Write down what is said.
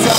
I